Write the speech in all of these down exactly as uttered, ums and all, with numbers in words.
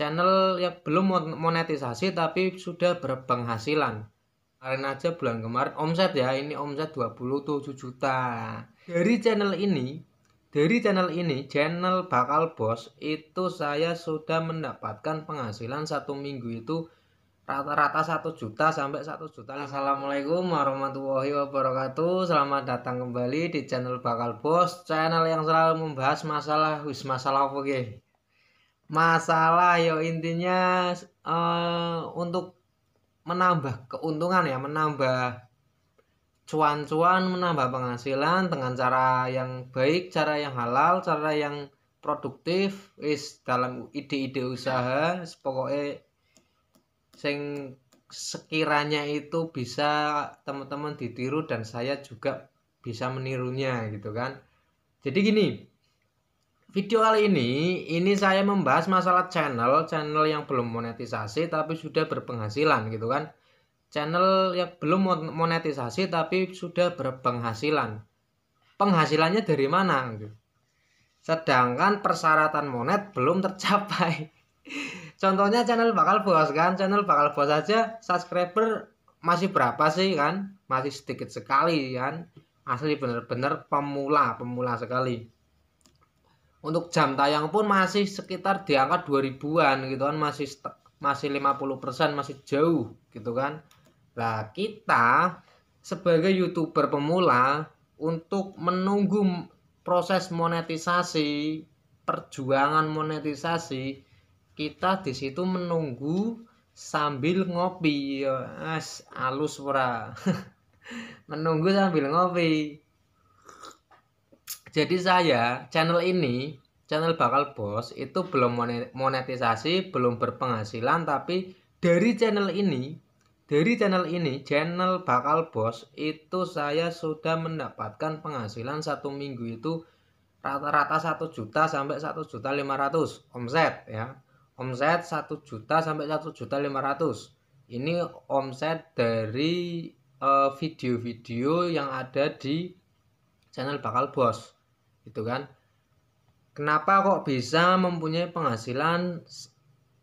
channel yang belum monetisasi tapi sudah berpenghasilan. Kemarin aja bulan kemarin omset ya, ini omset dua puluh tujuh juta. Dari channel ini, dari channel ini, channel Bakal Boss itu saya sudah mendapatkan penghasilan satu minggu itu rata-rata satu juta sampai satu juta. Assalamualaikum warahmatullahi wabarakatuh. Selamat datang kembali di channel Bakal Boss, channel yang selalu membahas masalah wis masalah apa ge? Masalah yo intinya uh, untuk menambah keuntungan ya, menambah cuan-cuan, menambah penghasilan dengan cara yang baik, cara yang halal, cara yang produktif is dalam ide-ide usaha. Pokoknya sing sekiranya itu bisa teman-teman ditiru dan saya juga bisa menirunya gitu kan. Jadi gini, video kali ini, ini saya membahas masalah channel, channel yang belum monetisasi tapi sudah berpenghasilan gitu kan. Channel yang belum monetisasi tapi sudah berpenghasilan. Penghasilannya dari mana? Sedangkan persyaratan monet belum tercapai. Contohnya channel Bakal Boss kan, channel Bakal Boss aja subscriber masih berapa sih kan? Masih sedikit sekali kan. Asli bener-bener pemula, pemula sekali. Untuk jam tayang pun masih sekitar di angka dua ribuan gitu kan, masih masih lima puluh persen, masih jauh gitu kan. Nah, kita sebagai YouTuber pemula untuk menunggu proses monetisasi, perjuangan monetisasi, kita di situ menunggu sambil ngopi. As alus pura. Menunggu sambil ngopi. Jadi saya channel ini, channel Bakal Boss itu belum monetisasi, belum berpenghasilan, tapi dari channel ini, dari channel ini, channel Bakal Boss itu saya sudah mendapatkan penghasilan satu minggu itu rata-rata satu juta sampai satu juta lima ratus omset ya. Omset satu juta sampai satu juta lima ratus. Ini omset dari video-video uh, yang ada di channel Bakal Boss. Itu kan, kenapa kok bisa mempunyai penghasilan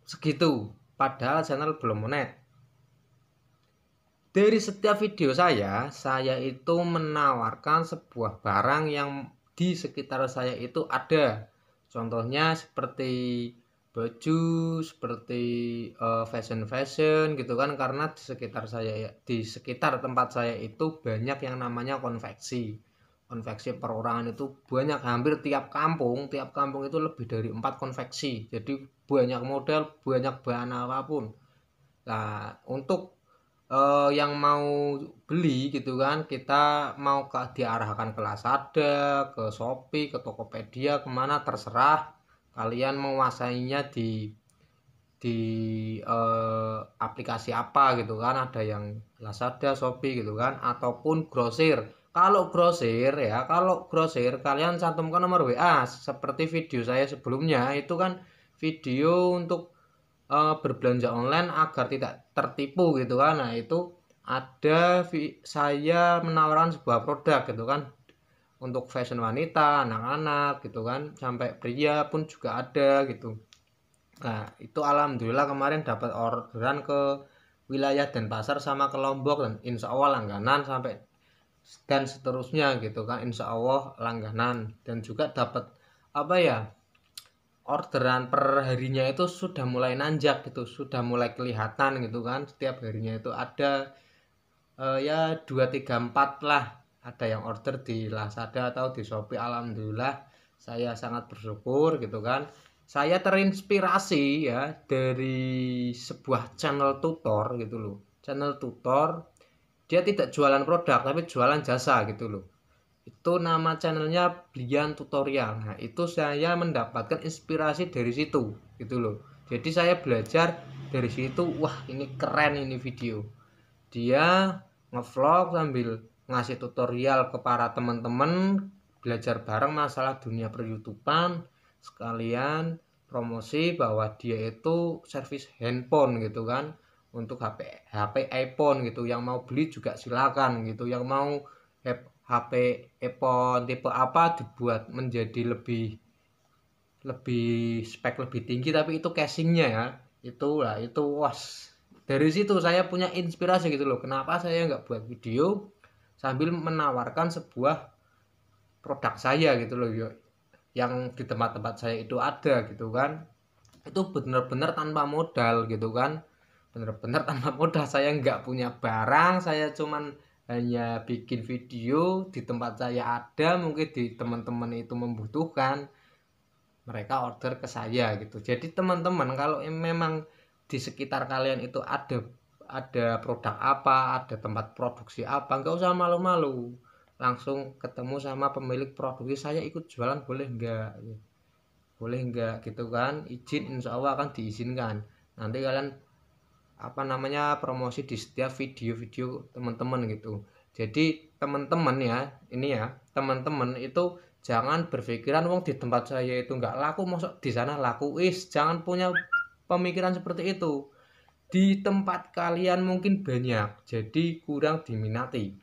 segitu padahal channel belum monet? Dari setiap video saya, saya itu menawarkan sebuah barang yang di sekitar saya itu ada. Contohnya seperti baju, seperti fashion-fashion uh, gitu kan, karena di sekitar saya, di sekitar tempat saya itu banyak yang namanya konveksi. Konveksi perorangan itu banyak, hampir tiap kampung, tiap kampung itu lebih dari empat konveksi. Jadi banyak model, banyak bahan apapun. Nah, untuk eh, yang mau beli gitu kan, kita mau ke, diarahkan ke Lazada, ke Shopee, ke Tokopedia, kemana terserah. Kalian menguasainya di di eh, aplikasi apa gitu kan. Ada yang Lazada, Shopee gitu kan, ataupun grosir. Kalau grosir ya, kalau grosir kalian cantumkan nomor W A seperti video saya sebelumnya. Itu kan video untuk uh, berbelanja online agar tidak tertipu gitu kan. Nah, itu ada saya menawarkan sebuah produk gitu kan, untuk fashion wanita, anak-anak gitu kan, sampai pria pun juga ada gitu. Nah, itu alhamdulillah kemarin dapat orderan ke wilayah Denpasar sama ke Lombok, dan insya Allah langganan sampai dan seterusnya gitu kan, insya Allah langganan. Dan juga dapat apa ya, orderan per harinya itu sudah mulai nanjak gitu, sudah mulai kelihatan gitu kan. Setiap harinya itu ada eh, ya dua tiga empat lah, ada yang order di Lazada atau di Shopee. Alhamdulillah saya sangat bersyukur gitu kan. Saya terinspirasi ya dari sebuah channel tutor gitu loh. Channel tutor, dia tidak jualan produk tapi jualan jasa gitu loh. Itu nama channelnya Belian Tutorial. Nah, itu saya mendapatkan inspirasi dari situ gitu loh. Jadi saya belajar dari situ. Wah, ini keren ini video. Dia ngevlog sambil ngasih tutorial ke para teman-teman, belajar bareng masalah dunia per-YouTubean, sekalian promosi bahwa dia itu servis handphone gitu kan. Untuk H P, H P iPhone gitu, yang mau beli juga silakan gitu, yang mau H P iPhone tipe apa dibuat menjadi lebih lebih spek lebih tinggi, tapi itu cachingnya ya, itu lah itu was. Dari situ saya punya inspirasi gitu loh, kenapa saya nggak buat video sambil menawarkan sebuah produk saya gitu loh, yang di tempat-tempat saya itu ada gitu kan. Itu bener-bener tanpa modal gitu kan, bener-bener tanpa modal, saya nggak punya barang, saya cuman hanya bikin video di tempat saya ada, mungkin di teman-teman itu membutuhkan, mereka order ke saya gitu. Jadi teman-teman kalau memang di sekitar kalian itu ada ada produk apa, ada tempat produksi apa, nggak usah malu-malu, langsung ketemu sama pemilik produksi, saya ikut jualan boleh nggak, boleh nggak gitu kan, izin insya Allah akan diizinkan. Nanti kalian apa namanya promosi di setiap video-video teman-teman gitu. Jadi teman-teman ya, ini ya, teman-teman itu jangan berpikiran wong di tempat saya itu nggak laku, masuk di sana laku, is jangan punya pemikiran seperti itu. Di tempat kalian mungkin banyak, jadi kurang diminati.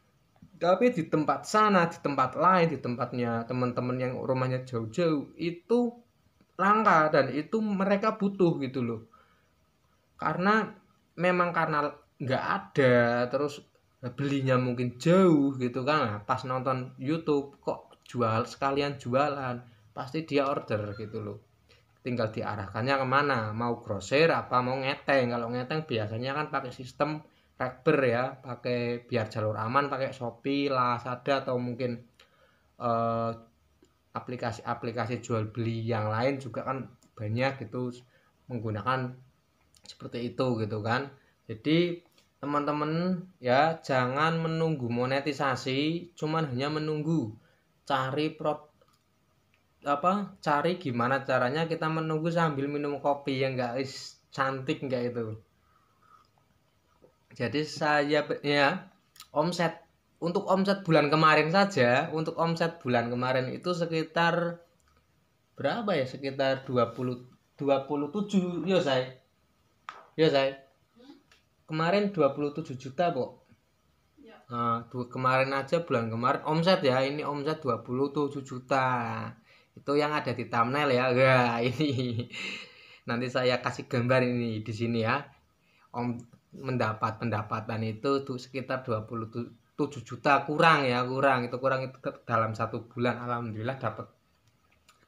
Tapi di tempat sana, di tempat lain, di tempatnya teman-teman yang rumahnya jauh-jauh, itu langka dan itu mereka butuh gitu loh. Karena memang karena nggak ada, terus belinya mungkin jauh gitu kan. Nah, pas nonton YouTube kok jual, sekalian jualan, pasti dia order gitu loh. Tinggal diarahkannya kemana, mau grosir apa mau ngeteng. Kalau ngeteng biasanya kan pakai sistem rekber ya, pakai biar jalur aman, pakai Shopee, Lazada, atau mungkin aplikasi-aplikasi eh, jual beli yang lain juga kan banyak gitu menggunakan seperti itu gitu kan. Jadi teman-teman ya, jangan menunggu monetisasi, cuman hanya menunggu, cari pro apa cari gimana caranya kita menunggu sambil minum kopi yang enggak cantik enggak itu. Jadi saya ya, omset untuk omset bulan kemarin saja, untuk omset bulan kemarin itu sekitar berapa ya, sekitar dua puluh dua puluh tujuh yo saya. Ya saya kemarin dua puluh tujuh juta kok ya. Nah, kemarin aja bulan kemarin omset ya, ini omset dua puluh tujuh juta itu yang ada di thumbnail ya. Wah, ini nanti saya kasih gambar ini di sini ya. Om mendapat pendapatan itu tuh sekitar dua puluh tujuh juta kurang ya, kurang itu kurang itu dalam satu bulan. Alhamdulillah dapat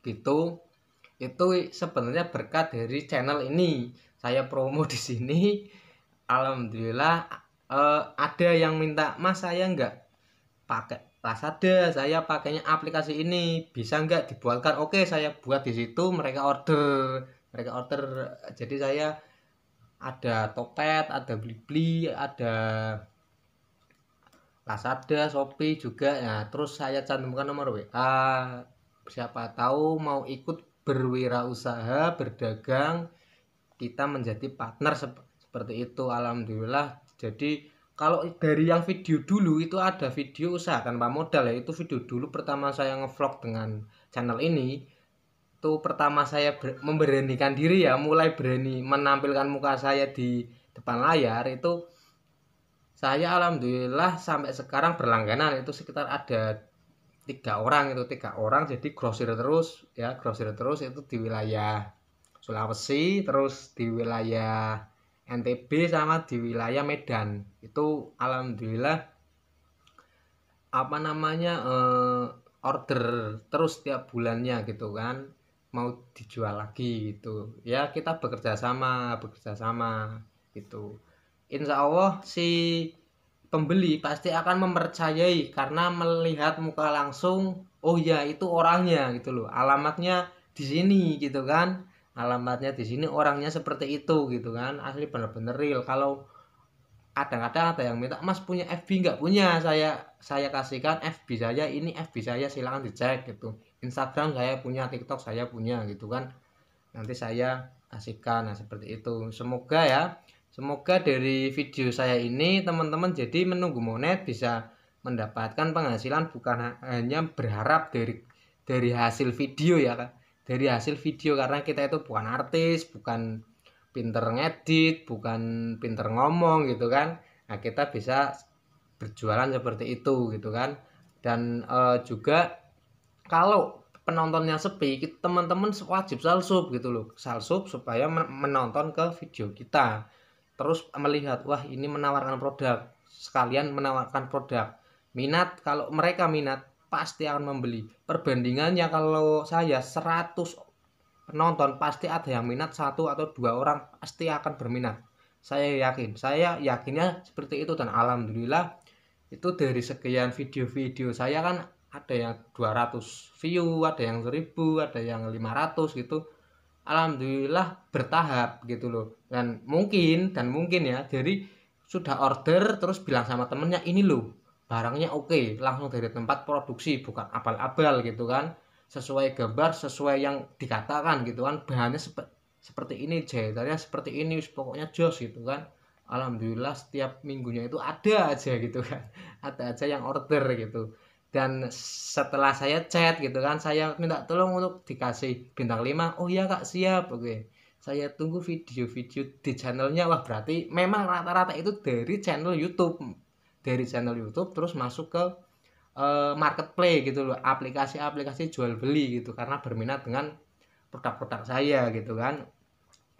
gitu. Itu sebenarnya berkat dari channel ini. Saya promo di sini, alhamdulillah eh, ada yang minta, mas saya nggak pakai Lazada, saya pakainya aplikasi ini, bisa nggak dibuatkan? Oke, saya buat di situ, mereka order, mereka order. Jadi saya ada Topet, ada Blibli, ada Lazada, Shopee juga. Nah, terus saya cantumkan nomor W A. Siapa tahu mau ikut berwirausaha, berdagang, kita menjadi partner seperti itu. Alhamdulillah. Jadi kalau dari yang video dulu itu ada video usaha tanpa modal ya, itu video dulu pertama saya ngevlog dengan channel ini. Itu pertama saya memberanikan diri ya, mulai berani menampilkan muka saya di depan layar itu. Saya alhamdulillah sampai sekarang berlangganan itu sekitar ada tiga orang itu tiga orang. Jadi grosir terus ya, grosir terus itu di wilayah Sulawesi, terus di wilayah N T B sama di wilayah Medan. Itu alhamdulillah apa namanya eh, order terus tiap bulannya gitu kan, mau dijual lagi gitu ya. Kita bekerja sama bekerja sama gitu, insya Allah si pembeli pasti akan mempercayai karena melihat muka langsung. Oh ya, itu orangnya gitu loh, alamatnya di sini gitu kan, alamatnya di sini, orangnya seperti itu gitu kan, asli bener-bener real. Kalau kadang-kadang ada yang minta, mas punya F B nggak? Punya, saya saya kasihkan F B saya, ini F B saya silahkan dicek gitu. Instagram saya punya, TikTok saya punya gitu kan, nanti saya kasihkan. Nah seperti itu. Semoga ya, semoga dari video saya ini teman-teman jadi menunggu monet, bisa mendapatkan penghasilan, bukan hanya berharap dari dari hasil video ya kan, dari hasil video. Karena kita itu bukan artis, bukan pinter ngedit, bukan pinter ngomong gitu kan. Nah kita bisa berjualan seperti itu gitu kan. Dan e, juga kalau penontonnya sepi, teman-teman wajib salsub gitu loh, salsub supaya menonton ke video kita, terus melihat wah ini menawarkan produk, sekalian menawarkan produk, minat, kalau mereka minat pasti akan membeli. Perbandingannya kalau saya seratus penonton pasti ada yang minat, satu atau dua orang pasti akan berminat, saya yakin, saya yakinnya seperti itu. Dan alhamdulillah itu dari sekian video-video saya kan ada yang dua ratus view, ada yang seribu, ada yang lima ratus gitu. Alhamdulillah bertahap gitu loh. Dan mungkin dan mungkin ya jadi sudah order terus bilang sama temennya ini loh barangnya oke, langsung dari tempat produksi, bukan abal-abal gitu kan, sesuai gambar, sesuai yang dikatakan gitu kan, bahannya sep seperti ini, jahitannya seperti ini, pokoknya jos gitu kan. Alhamdulillah setiap minggunya itu ada aja gitu kan, ada aja yang order gitu. Dan setelah saya chat gitu kan, saya minta tolong untuk dikasih bintang lima. Oh iya kak, siap, oke. Saya tunggu video-video di channelnya. Wah berarti memang rata-rata itu dari channel YouTube, dari channel YouTube terus masuk ke uh, marketplace gitu loh, aplikasi-aplikasi jual beli gitu, karena berminat dengan produk-produk saya gitu kan,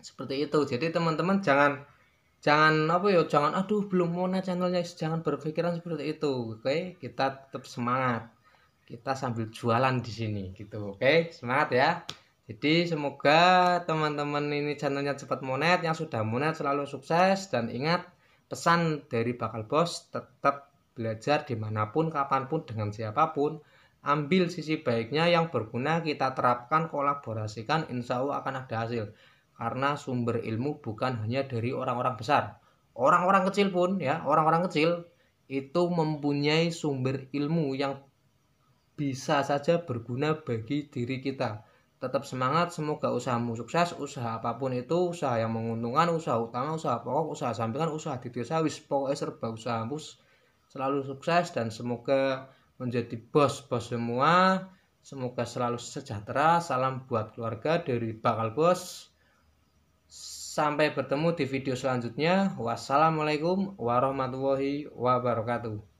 seperti itu. Jadi teman-teman jangan Jangan apa ya, jangan aduh belum mona channelnya, jangan berpikiran seperti itu. Oke, kita tetap semangat. Kita sambil jualan di sini gitu. Oke, semangat ya. Jadi semoga teman-teman ini channelnya cepat monet, yang sudah monet selalu sukses. Dan ingat pesan dari Bakal Boss, tetap belajar dimanapun, kapanpun, dengan siapapun. Ambil sisi baiknya yang berguna, kita terapkan, kolaborasikan, insya Allah akan ada hasil. Karena sumber ilmu bukan hanya dari orang-orang besar. Orang-orang kecil pun ya, orang-orang kecil itu mempunyai sumber ilmu yang bisa saja berguna bagi diri kita. Tetap semangat, semoga usahamu sukses, usaha apapun itu, usaha yang menguntungkan, usaha utama, usaha pokok, usaha sampingan, usaha di desa, wis pokoknya serba usahamu selalu sukses. Dan semoga menjadi bos-bos semua, semoga selalu sejahtera. Salam buat keluarga dari Bakal Boss. Sampai bertemu di video selanjutnya. Wassalamualaikum warahmatullahi wabarakatuh.